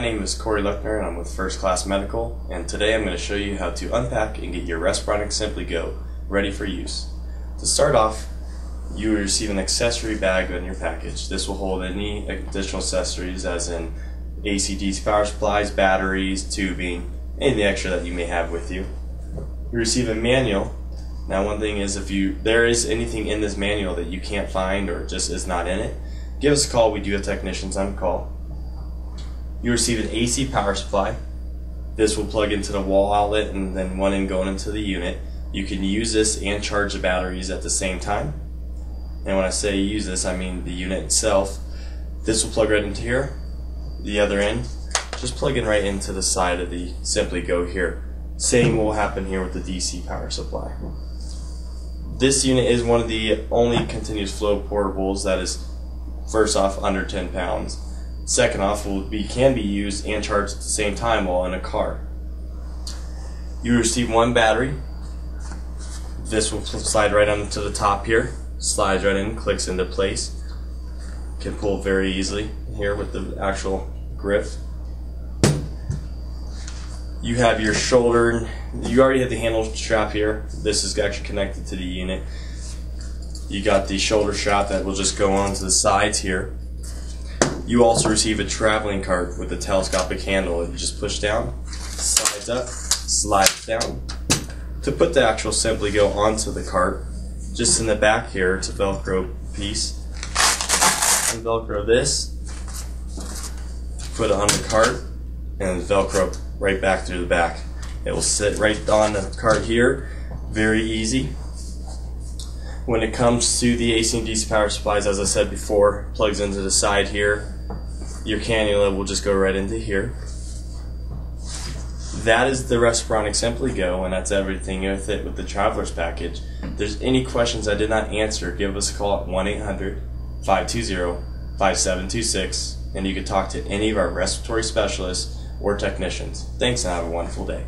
My name is Corey Luckner and I'm with First Class Medical, and today I'm going to show you how to unpack and get your Respironics SimplyGo ready for use. To start off, you will receive an accessory bag on your package. This will hold any additional accessories as in ACDs, power supplies, batteries, tubing, anything extra that you may have with you. You receive a manual. Now one thing is, if there is anything in this manual that you can't find or just is not in it, give us a call. We do have technicians on call. You receive an AC power supply. This will plug into the wall outlet and then one end going into the unit. You can use this and charge the batteries at the same time. And when I say use this, I mean the unit itself. This will plug right into here. The other end, just plug in right into the side of the SimplyGo here. Same will happen here with the DC power supply. This unit is one of the only continuous flow portables that is, first off, under 10 pounds. Second off, can be used and charged at the same time while in a car. You receive one battery. This will slide right onto the top here, slides right in, clicks into place. Can pull very easily here with the actual grip. You have your shoulder, you already have the handle strap here. This is actually connected to the unit. You got the shoulder strap that will just go onto the sides here. You also receive a traveling cart with a telescopic handle. You just push down, slides up, slides down. To put the actual SimplyGo onto the cart, just in the back here, it's a Velcro piece. And Velcro this, put it on the cart, and Velcro right back through the back. It will sit right on the cart here, very easy. When it comes to the AC and DC power supplies, as I said before, plugs into the side here. Your cannula will just go right into here. That is the Respironics SimplyGo, and that's everything with it with the Traveler's Package. If there's any questions I did not answer, give us a call at 1-800-520-5726, and you can talk to any of our respiratory specialists or technicians. Thanks and have a wonderful day.